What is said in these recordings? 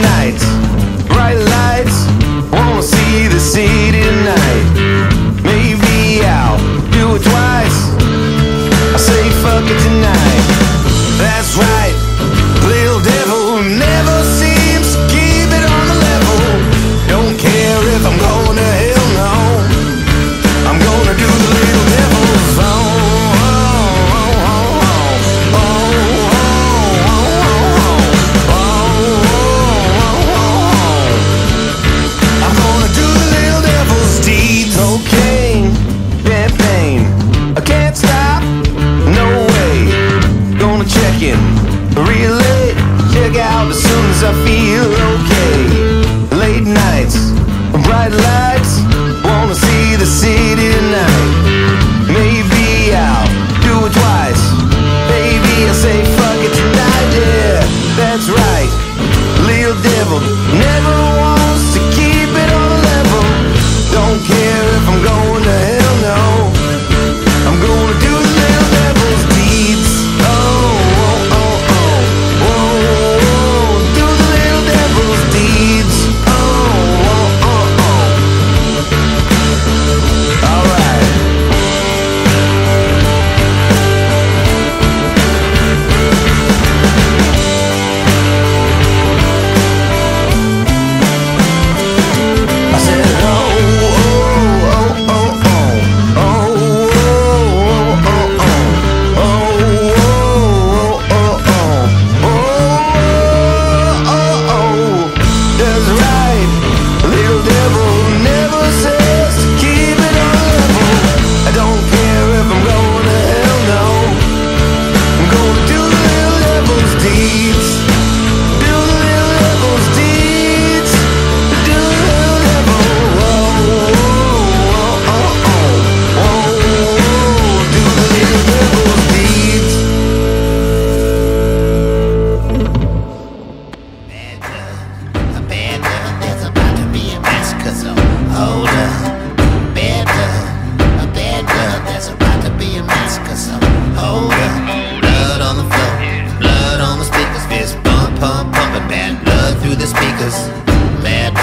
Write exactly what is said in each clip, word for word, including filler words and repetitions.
night, bright lights, wanna see the city tonight. Maybe I'll do it twice, I'll say fuck it tonight. That's right, little devil never seems to keep it on the level. Don't care if I'm going to hell, no, I'm gonna do the little devil's own. Relay, check out as soon as I feel okay. Late nights, bright lights, wanna see the city tonight. Maybe I'll do it twice, baby I'll say fuck it tonight, yeah. That's right, little devil never wants to keep it on the level. Don't care if I'm going to hell, no, I'm gonna do the little devil's deeds. Dead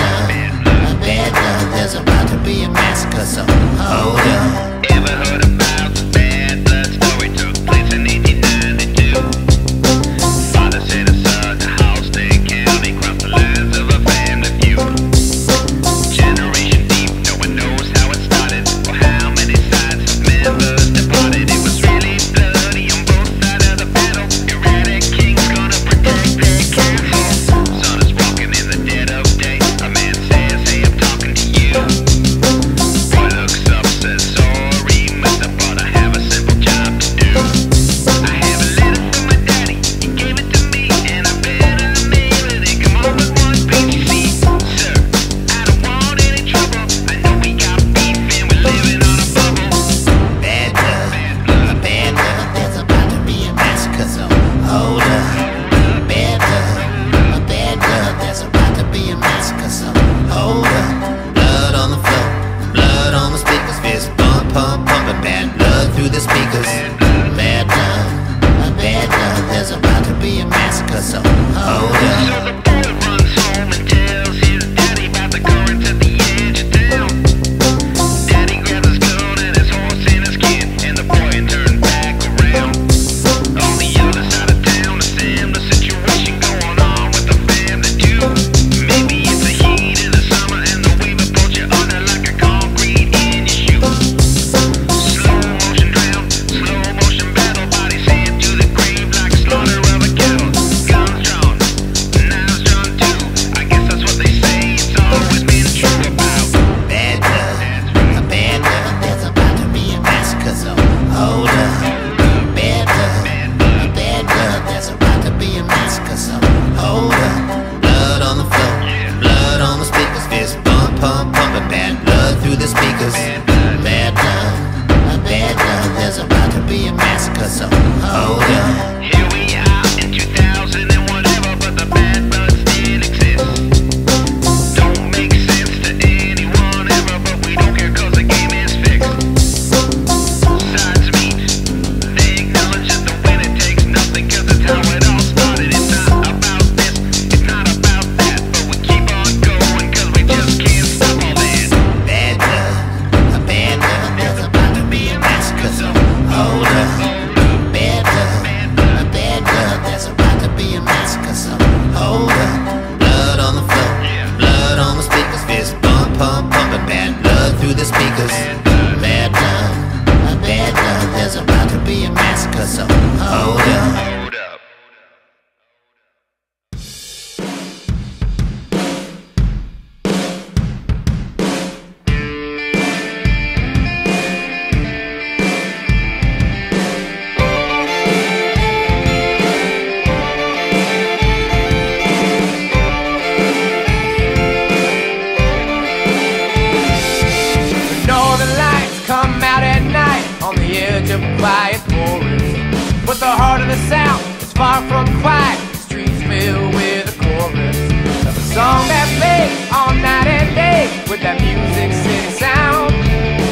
far from quiet. The streets filled with a chorus of a song that plays all night and day with that Music City sound.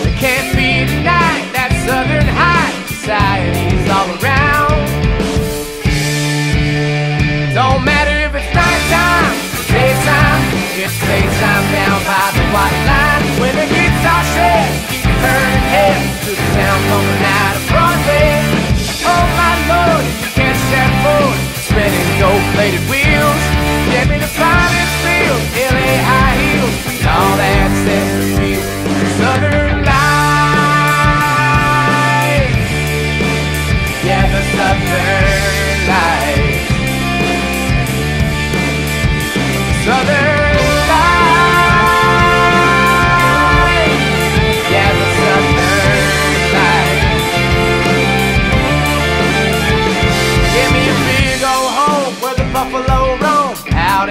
It can't be denied that Southern high society's all around. Don't matter if it's nighttime, it's daytime. It's daytime down by the white line. When the kids are shred, you can turn your head to the sound coming out of Broadway. Oh my Lord, if you can't step forward, spinning gold-plated wheels. Get me the finest field, L A high heels, and all that says to me, Southern Lights. Yeah, the Southern Lights. Southern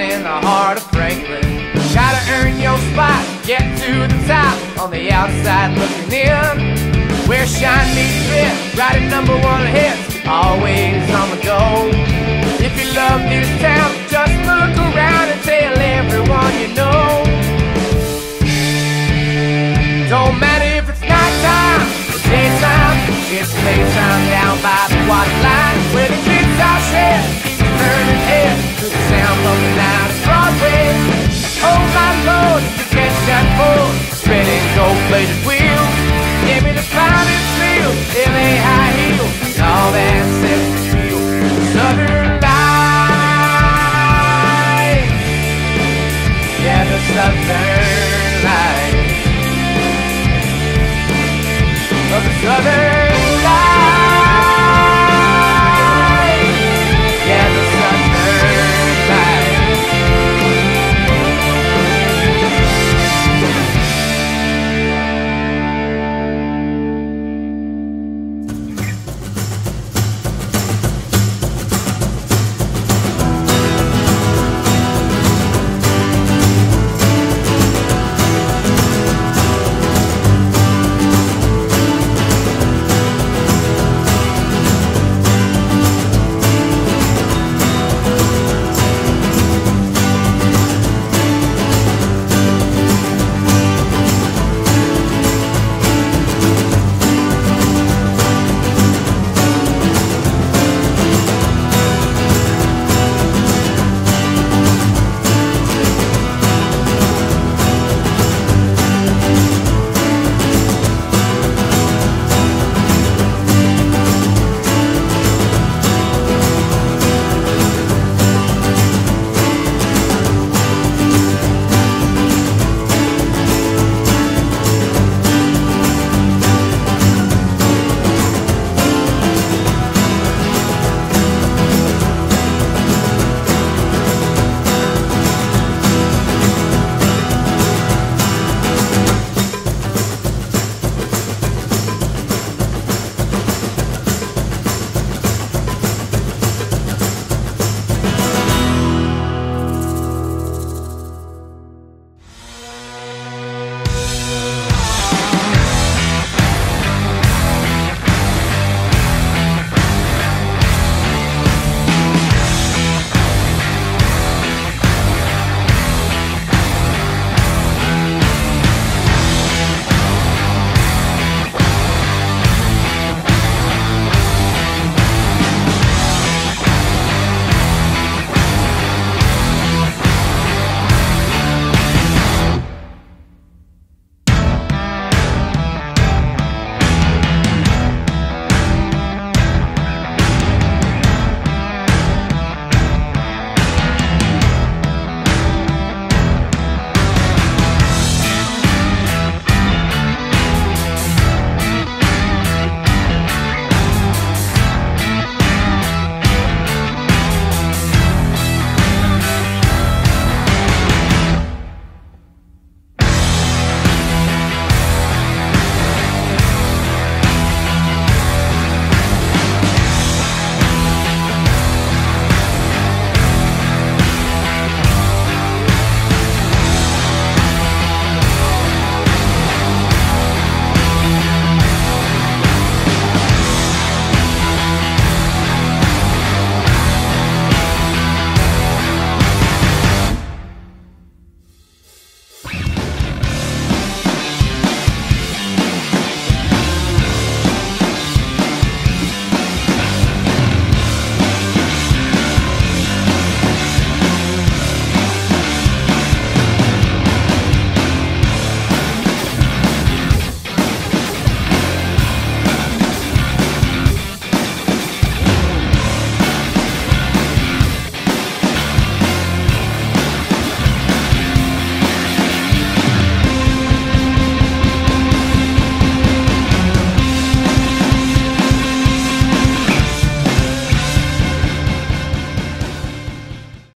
in the heart of Franklin. Gotta earn your spot, get to the top. On the outside looking in, where shine meets fit, writing number one hits, always on the go. If you love this town, just look around and tell everyone you know. Don't matter if it's nighttime, it's daytime. It's playtime down by the water line, where the kids are shed. Turning head to the sound coming out of Broadway. Oh my Lord, if you catch that bull, spinning gold-plated wheel. Give me the finest feel, L A high heel, and all that says to feel. Southern Lights, yeah, the Southern Lights, oh, the Southern.